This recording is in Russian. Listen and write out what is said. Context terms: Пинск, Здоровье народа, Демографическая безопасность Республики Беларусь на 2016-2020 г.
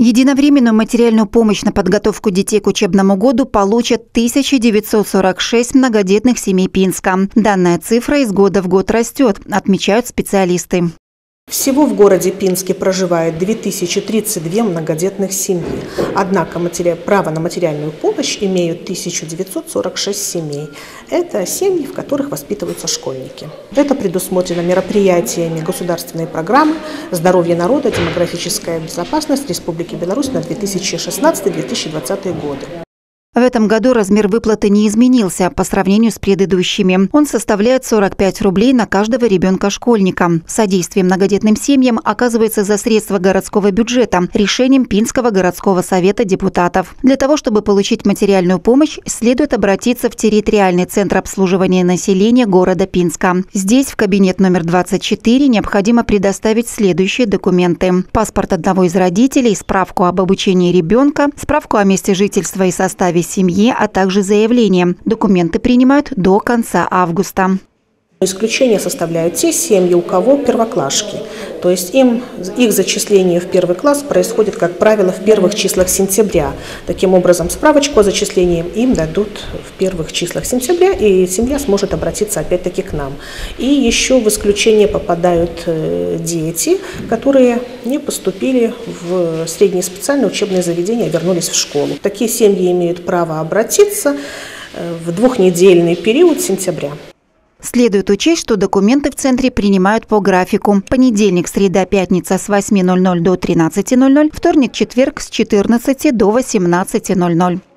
Единовременную материальную помощь на подготовку детей к учебному году получат 1946 многодетных семей Пинска. Данная цифра из года в год растет, отмечают специалисты. Всего в городе Пинске проживает 2032 многодетных семьи. Однако право на материальную помощь имеют 1946 семей. Это семьи, в которых воспитываются школьники. Это предусмотрено мероприятиями государственной программы «Здоровье народа. Демографическая безопасность Республики Беларусь на 2016-2020 годы». В этом году размер выплаты не изменился по сравнению с предыдущими. Он составляет 45 рублей на каждого ребенка-школьника. Содействие многодетным семьям оказывается за средства городского бюджета решением Пинского городского совета депутатов. Для того, чтобы получить материальную помощь, следует обратиться в территориальный центр обслуживания населения города Пинска. Здесь, в кабинет номер 24, необходимо предоставить следующие документы: паспорт одного из родителей, справку об обучении ребенка, справку о месте жительства и составе семьи, а также заявление. Документы принимают до конца августа. Исключение составляют те семьи, у кого первоклашки. То есть их зачисление в первый класс происходит, как правило, в первых числах сентября. Таким образом, справочку о зачислении им дадут в первых числах сентября, и семья сможет обратиться опять-таки к нам. И еще в исключение попадают дети, которые не поступили в среднее специальное учебное заведение, а вернулись в школу. Такие семьи имеют право обратиться в двухнедельный период сентября. Следует учесть, что документы в центре принимают по графику: понедельник, среда, пятница с 8:00 до 13:00, вторник, четверг с 14 до 18:00.